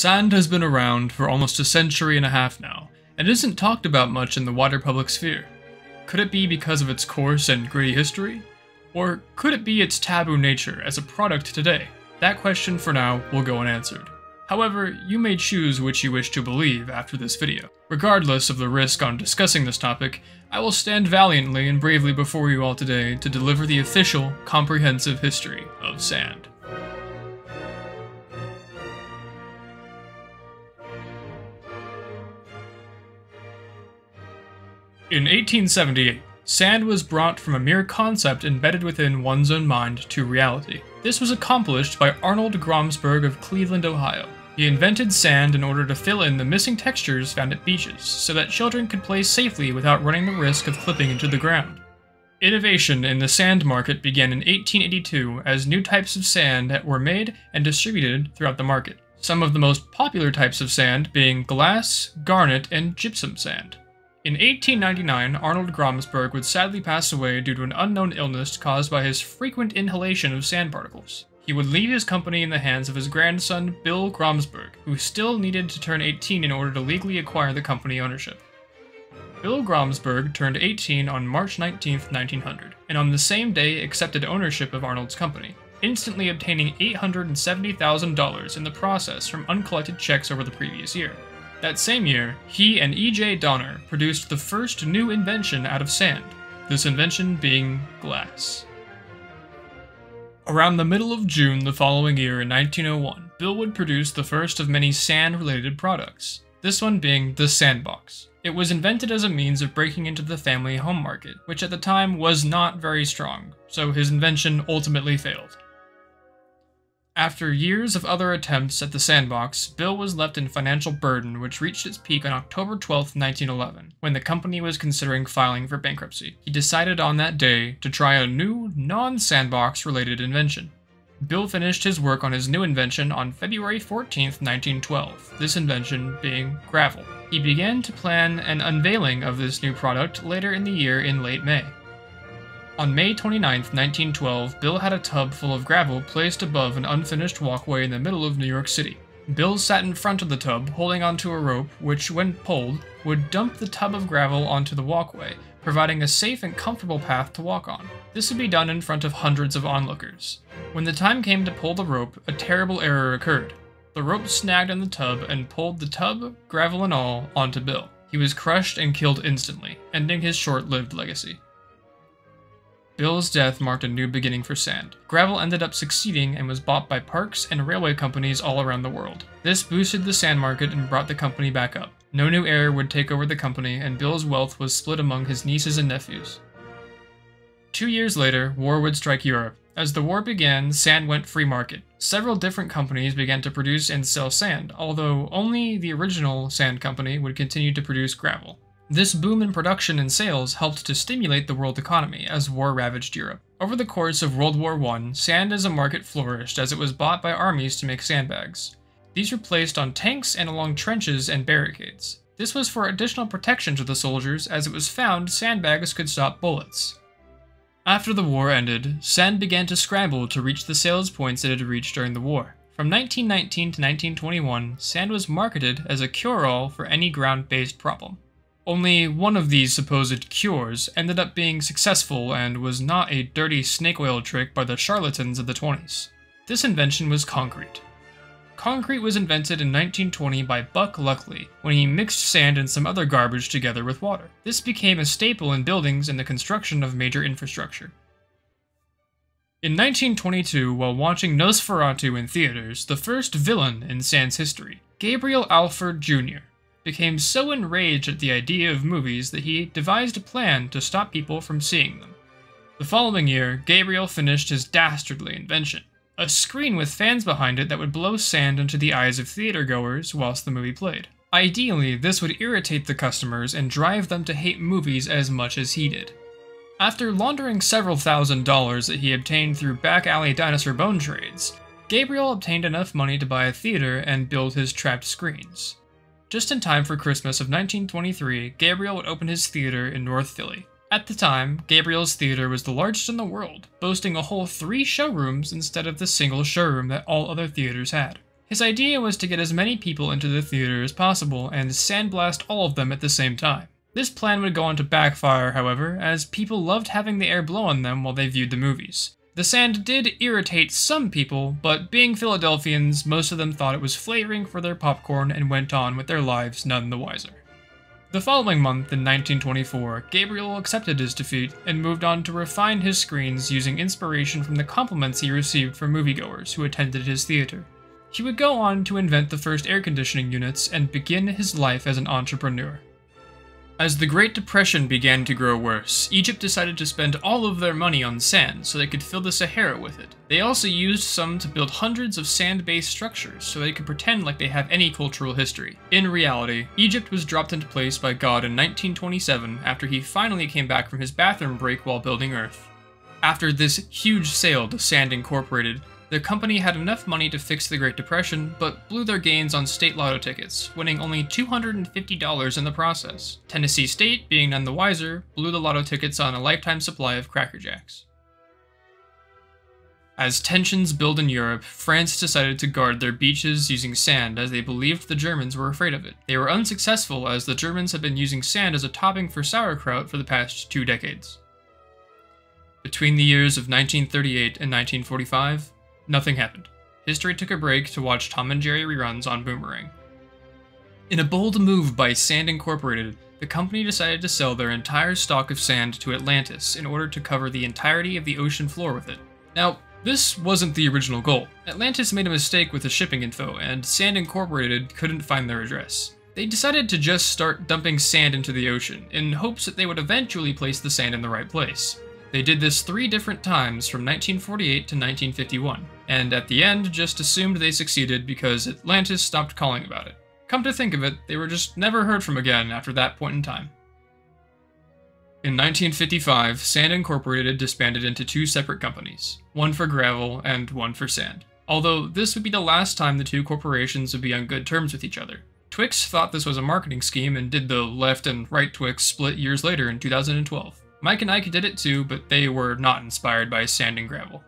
Sand has been around for almost a century and a half now, and isn't talked about much in the wider public sphere. Could it be because of its coarse and gritty history? Or could it be its taboo nature as a product today? That question for now will go unanswered. However, you may choose which you wish to believe after this video. Regardless of the risk on discussing this topic, I will stand valiantly and bravely before you all today to deliver the official, comprehensive history of Sand. In 1878, Sand was brought from a mere concept embedded within one's own mind to reality. This was accomplished by Arnold Gromsberg of Cleveland, Ohio. He invented sand in order to fill in the missing textures found at beaches, so that children could play safely without running the risk of clipping into the ground. Innovation in the sand market began in 1882 as new types of sand were made and distributed throughout the market, some of the most popular types of sand being glass, garnet, and gypsum sand. In 1899, Arnold Gromsberg would sadly pass away due to an unknown illness caused by his frequent inhalation of sand particles. He would leave his company in the hands of his grandson, Bill Gromsberg, who still needed to turn 18 in order to legally acquire the company ownership. Bill Gromsberg turned 18 on March 19, 1900, and on the same day accepted ownership of Arnold's company, instantly obtaining $870,000 in the process from uncollected checks over the previous year. That same year, he and E.J. Donner produced the first new invention out of sand, this invention being glass. Around the middle of June the following year in 1901, Bill would produce the first of many sand-related products, this one being the sandbox. It was invented as a means of breaking into the family home market, which at the time was not very strong, so his invention ultimately failed. After years of other attempts at the sandbox, Bill was left in financial burden, which reached its peak on October 12, 1911, when the company was considering filing for bankruptcy. He decided on that day to try a new, non-sandbox related invention. Bill finished his work on his new invention on February 14, 1912, this invention being gravel. He began to plan an unveiling of this new product later in the year in late May. On May 29, 1912, Bill had a tub full of gravel placed above an unfinished walkway in the middle of New York City. Bill sat in front of the tub, holding onto a rope, which, when pulled, would dump the tub of gravel onto the walkway, providing a safe and comfortable path to walk on. This would be done in front of hundreds of onlookers. When the time came to pull the rope, a terrible error occurred. The rope snagged in the tub and pulled the tub, gravel and all, onto Bill. He was crushed and killed instantly, ending his short-lived legacy. Bill's death marked a new beginning for sand. Gravel ended up succeeding and was bought by parks and railway companies all around the world. This boosted the sand market and brought the company back up. No new heir would take over the company, and Bill's wealth was split among his nieces and nephews. 2 years later, war would strike Europe. As the war began, sand went free market. Several different companies began to produce and sell sand, although only the original sand company would continue to produce gravel. This boom in production and sales helped to stimulate the world economy as war ravaged Europe. Over the course of World War I, sand as a market flourished as it was bought by armies to make sandbags. These were placed on tanks and along trenches and barricades. This was for additional protection to the soldiers, as it was found sandbags could stop bullets. After the war ended, sand began to scramble to reach the sales points it had reached during the war. From 1919 to 1921, sand was marketed as a cure-all for any ground-based problem. Only one of these supposed cures ended up being successful and was not a dirty snake oil trick by the charlatans of the 20s. This invention was concrete. Concrete was invented in 1920 by Buck Luckley when he mixed sand and some other garbage together with water. This became a staple in buildings and the construction of major infrastructure. In 1922, while watching Nosferatu in theaters, the first villain in sand's history, Gabriel Alford Jr., became so enraged at the idea of movies that he devised a plan to stop people from seeing them. The following year, Gabriel finished his dastardly invention, a screen with fans behind it that would blow sand into the eyes of theatergoers whilst the movie played. Ideally, this would irritate the customers and drive them to hate movies as much as he did. After laundering several $1,000s that he obtained through back-alley dinosaur bone trades, Gabriel obtained enough money to buy a theater and build his trapped screens. Just in time for Christmas of 1923, Gabriel would open his theater in North Philly. At the time, Gabriel's theater was the largest in the world, boasting a whole 3 showrooms instead of the single showroom that all other theaters had. His idea was to get as many people into the theater as possible and sandblast all of them at the same time. This plan would go on to backfire, however, as people loved having the air blow on them while they viewed the movies. The sand did irritate some people, but being Philadelphians, most of them thought it was flavoring for their popcorn and went on with their lives none the wiser. The following month, in 1924, Gabriel accepted his defeat and moved on to refine his screens using inspiration from the compliments he received from moviegoers who attended his theater. He would go on to invent the first air conditioning units and begin his life as an entrepreneur. As the Great Depression began to grow worse, Egypt decided to spend all of their money on sand so they could fill the Sahara with it. They also used some to build hundreds of sand-based structures so they could pretend like they have any cultural history. In reality, Egypt was dropped into place by God in 1927 after he finally came back from his bathroom break while building Earth. After this huge sale to Sand Incorporated, their company had enough money to fix the Great Depression, but blew their gains on state lotto tickets, winning only $250 in the process. Tennessee State, being none the wiser, blew the lotto tickets on a lifetime supply of Cracker Jacks. As tensions built in Europe, France decided to guard their beaches using sand as they believed the Germans were afraid of it. They were unsuccessful as the Germans had been using sand as a topping for sauerkraut for the past 2 decades. Between the years of 1938 and 1945, nothing happened. History took a break to watch Tom and Jerry reruns on Boomerang. In a bold move by Sand Incorporated, the company decided to sell their entire stock of sand to Atlantis in order to cover the entirety of the ocean floor with it. Now, this wasn't the original goal. Atlantis made a mistake with the shipping info, and Sand Incorporated couldn't find their address. They decided to just start dumping sand into the ocean, in hopes that they would eventually place the sand in the right place. They did this 3 different times from 1948 to 1951, and at the end just assumed they succeeded because Atlantis stopped calling about it. Come to think of it, they were just never heard from again after that point in time. In 1955, Sand Incorporated disbanded into 2 separate companies, one for gravel and one for sand, although this would be the last time the 2 corporations would be on good terms with each other. Twix thought this was a marketing scheme and did the left and right Twix split years later in 2012. Mike and Ike did it too, but they were not inspired by sand and gravel.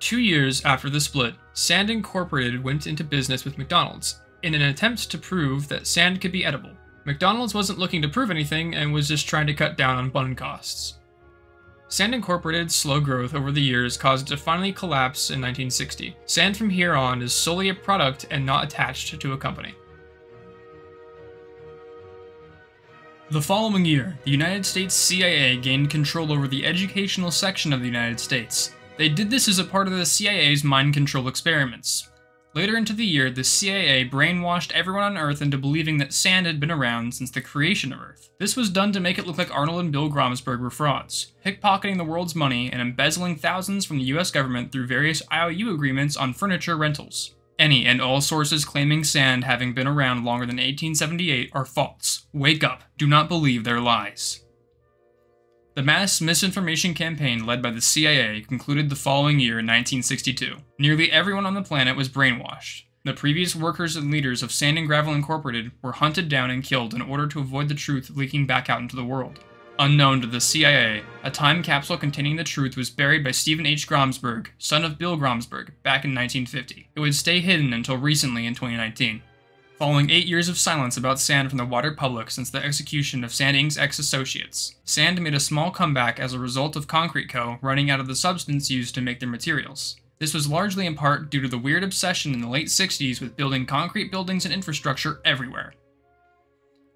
2 years after the split, Sand Incorporated went into business with McDonald's in an attempt to prove that sand could be edible. McDonald's wasn't looking to prove anything and was just trying to cut down on bun costs. Sand Incorporated's slow growth over the years caused it to finally collapse in 1960. Sand from here on is solely a product and not attached to a company. The following year, the United States CIA gained control over the educational section of the United States. They did this as a part of the CIA's mind control experiments. Later into the year, the CIA brainwashed everyone on Earth into believing that sand had been around since the creation of Earth. This was done to make it look like Arnold and Bill Gromsberg were frauds, pickpocketing the world's money and embezzling thousands from the US government through various IOU agreements on furniture rentals. Any and all sources claiming sand having been around longer than 1878 are false. Wake up. Do not believe their lies. The mass misinformation campaign led by the CIA concluded the following year in 1962. Nearly everyone on the planet was brainwashed. The previous workers and leaders of Sand and Gravel Incorporated were hunted down and killed in order to avoid the truth leaking back out into the world. Unknown to the CIA, a time capsule containing the truth was buried by Stephen H. Gromsberg, son of Bill Gromsberg, back in 1950. It would stay hidden until recently in 2019. Following 8 years of silence about sand from the wider public since the execution of Sand Inc.'s ex-associates, sand made a small comeback as a result of Concrete Co. running out of the substance used to make their materials. This was largely in part due to the weird obsession in the late 60s with building concrete buildings and infrastructure everywhere.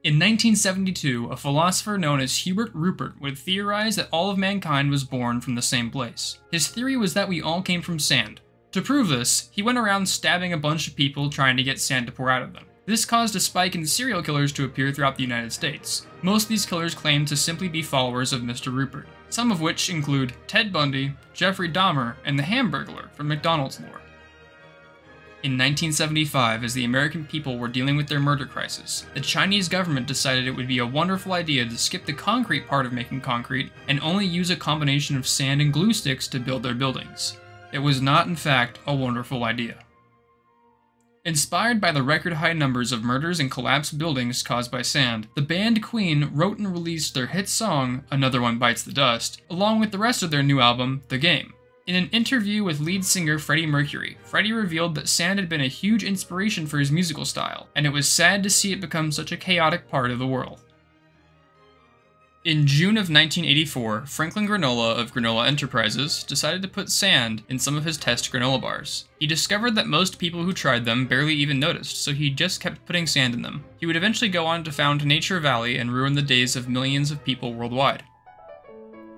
In 1972, a philosopher known as Hubert Rupert would theorize that all of mankind was born from the same place. His theory was that we all came from sand. To prove this, he went around stabbing a bunch of people trying to get sand to pour out of them. This caused a spike in serial killers to appear throughout the United States. Most of these killers claimed to simply be followers of Mr. Rupert, some of which include Ted Bundy, Jeffrey Dahmer, and the Hamburglar from McDonald's lore. In 1975, as the American people were dealing with their murder crisis, the Chinese government decided it would be a wonderful idea to skip the concrete part of making concrete and only use a combination of sand and glue sticks to build their buildings. It was not, in fact, a wonderful idea. Inspired by the record-high numbers of murders and collapsed buildings caused by sand, the band Queen wrote and released their hit song, Another One Bites the Dust, along with the rest of their new album, The Game. In an interview with lead singer Freddie Mercury, Freddie revealed that sand had been a huge inspiration for his musical style, and it was sad to see it become such a chaotic part of the world. In June of 1984, Franklin Granola of Granola Enterprises decided to put sand in some of his test granola bars. He discovered that most people who tried them barely even noticed, so he just kept putting sand in them. He would eventually go on to found Nature Valley and ruin the days of millions of people worldwide.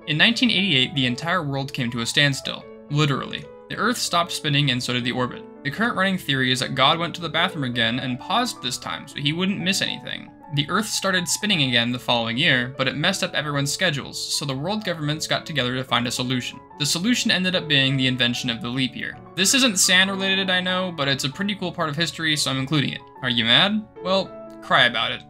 In 1988, the entire world came to a standstill. Literally. The Earth stopped spinning and so did the orbit. The current running theory is that God went to the bathroom again and paused this time so he wouldn't miss anything. The Earth started spinning again the following year, but it messed up everyone's schedules, so the world governments got together to find a solution. The solution ended up being the invention of the leap year. This isn't sand related, I know, but it's a pretty cool part of history, so I'm including it. Are you mad? Well, cry about it.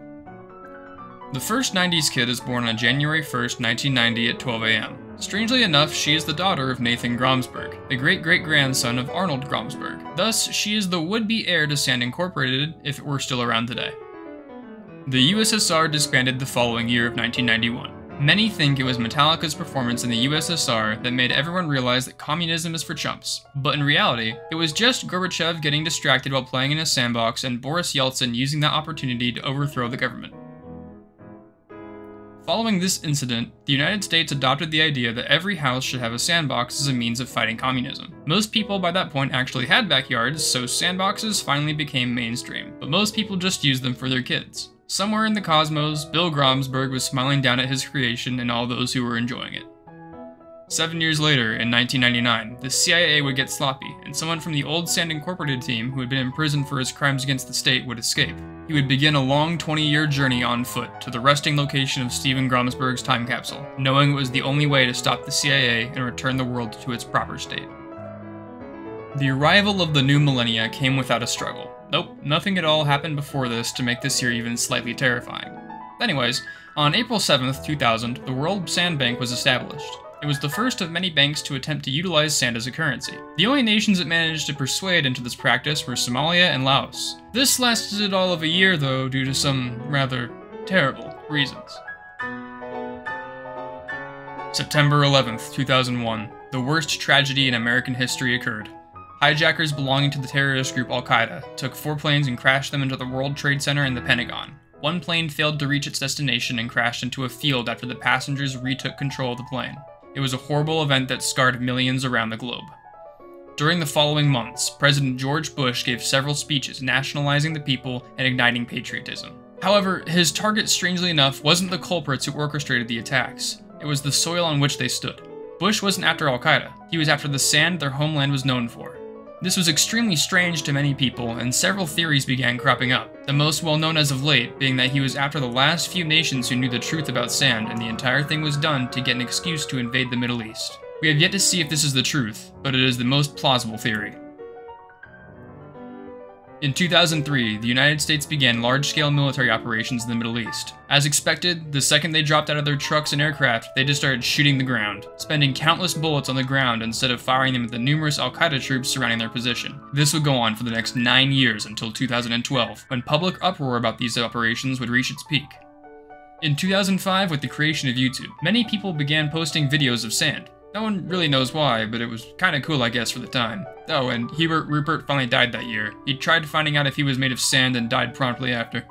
The first 90s kid is born on January 1st, 1990 at 12 a.m. Strangely enough, she is the daughter of Nathan Gromsberg, the great-great-grandson of Arnold Gromsberg. Thus, she is the would-be heir to Sand Incorporated if it were still around today. The USSR disbanded the following year of 1991. Many think it was Metallica's performance in the USSR that made everyone realize that communism is for chumps, but in reality, it was just Gorbachev getting distracted while playing in a sandbox and Boris Yeltsin using that opportunity to overthrow the government. Following this incident, the United States adopted the idea that every house should have a sandbox as a means of fighting communism. Most people by that point actually had backyards, so sandboxes finally became mainstream, but most people just used them for their kids. Somewhere in the cosmos, Bill Gromsberg was smiling down at his creation and all those who were enjoying it. 7 years later, in 1999, the CIA would get sloppy, and someone from the old Sand Incorporated team who had been in prison for his crimes against the state would escape. He would begin a long 20-year journey on foot to the resting location of Stephen Gromsberg's time capsule, knowing it was the only way to stop the CIA and return the world to its proper state. The arrival of the new millennia came without a struggle. Nope, nothing at all happened before this to make this year even slightly terrifying. Anyways, on April 7th, 2000, the World Sand Bank was established. It was the first of many banks to attempt to utilize sand as a currency. The only nations it managed to persuade into this practice were Somalia and Laos. This lasted all of a year, though, due to some rather terrible reasons. September 11th, 2001. The worst tragedy in American history occurred. Hijackers belonging to the terrorist group Al-Qaeda took four planes and crashed them into the World Trade Center and the Pentagon. One plane failed to reach its destination and crashed into a field after the passengers retook control of the plane. It was a horrible event that scarred millions around the globe. During the following months, President George Bush gave several speeches nationalizing the people and igniting patriotism. However, his target, strangely enough, wasn't the culprits who orchestrated the attacks. It was the soil on which they stood. Bush wasn't after Al-Qaeda. He was after the sand their homeland was known for. This was extremely strange to many people, and several theories began cropping up, the most well-known as of late being that he was after the last few nations who knew the truth about sand, and the entire thing was done to get an excuse to invade the Middle East. We have yet to see if this is the truth, but it is the most plausible theory. In 2003, the United States began large-scale military operations in the Middle East. As expected, the second they dropped out of their trucks and aircraft, they just started shooting the ground, spending countless bullets on the ground instead of firing them at the numerous Al-Qaeda troops surrounding their position. This would go on for the next 9 years until 2012, when public uproar about these operations would reach its peak. In 2005, with the creation of YouTube, many people began posting videos of sand. No one really knows why, but it was kinda cool, I guess, for the time. Oh, and Hubert Rupert finally died that year. He tried finding out if he was made of sand and died promptly after.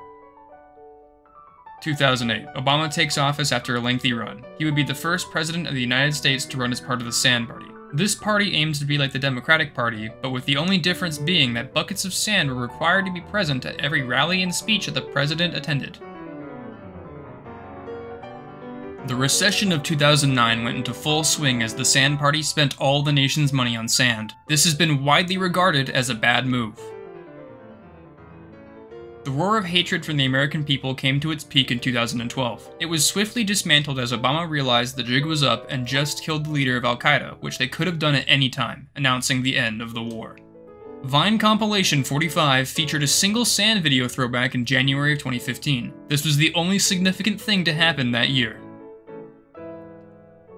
2008. Obama takes office after a lengthy run. He would be the first president of the United States to run as part of the Sand Party. This party aims to be like the Democratic Party, but with the only difference being that buckets of sand were required to be present at every rally and speech that the president attended. The recession of 2009 went into full swing as the Sand Party spent all the nation's money on sand. This has been widely regarded as a bad move. The roar of hatred from the American people came to its peak in 2012. It was swiftly dismantled as Obama realized the jig was up and just killed the leader of Al-Qaeda, which they could have done at any time, announcing the end of the war. Vine compilation 45 featured a single sand video throwback in January of 2015. This was the only significant thing to happen that year.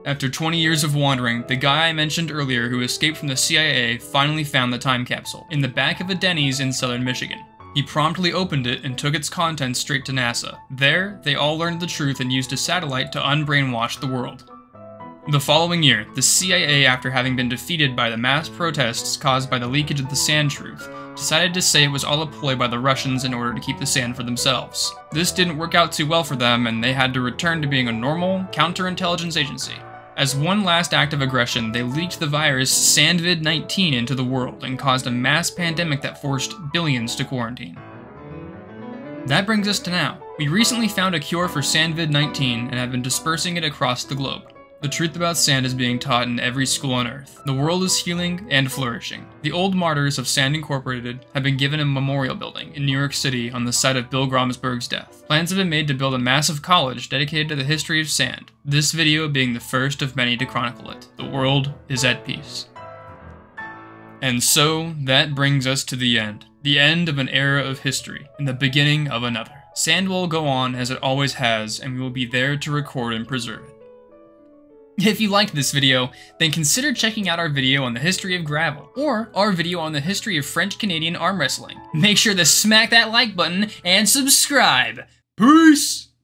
After 20 years of wandering, the guy I mentioned earlier who escaped from the CIA finally found the time capsule, in the back of a Denny's in southern Michigan. He promptly opened it and took its contents straight to NASA. There, they all learned the truth and used a satellite to unbrainwash the world. The following year, the CIA, after having been defeated by the mass protests caused by the leakage of the sand truth, decided to say it was all a ploy by the Russians in order to keep the sand for themselves. This didn't work out too well for them, and they had to return to being a normal, counterintelligence agency. As one last act of aggression, they leaked the virus Sandvid-19 into the world and caused a mass pandemic that forced billions to quarantine. That brings us to now. We recently found a cure for Sandvid-19 and have been dispersing it across the globe. The truth about sand is being taught in every school on Earth. The world is healing and flourishing. The old martyrs of Sand Incorporated have been given a memorial building in New York City on the site of Bill Gromsberg's death. Plans have been made to build a massive college dedicated to the history of sand, this video being the first of many to chronicle it. The world is at peace. And so, that brings us to the end of an era of history, and the beginning of another. Sand will go on as it always has, and we will be there to record and preserve it. If you liked this video, then consider checking out our video on the history of gravel, or our video on the history of French-Canadian arm wrestling. Make sure to smack that like button and subscribe! Peace!